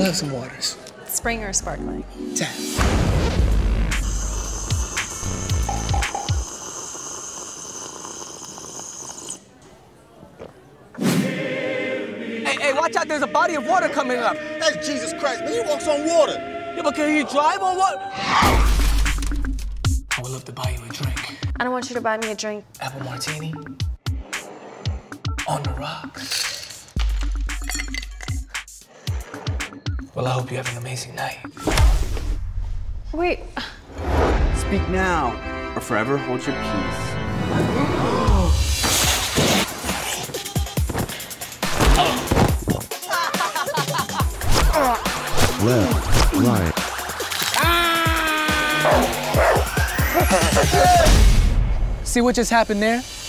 love some waters. Spring or sparkling? Tap. Hey, watch out, there's a body of water coming up. That's Jesus Christ, man, he walks on water. Yeah, but can he drive on water? I would love to buy you a drink. I don't want you to buy me a drink. Apple martini? On the rocks? Well, I hope you have an amazing night. Wait. Speak now, or forever hold your peace. Left, right. Ah! See what just happened there?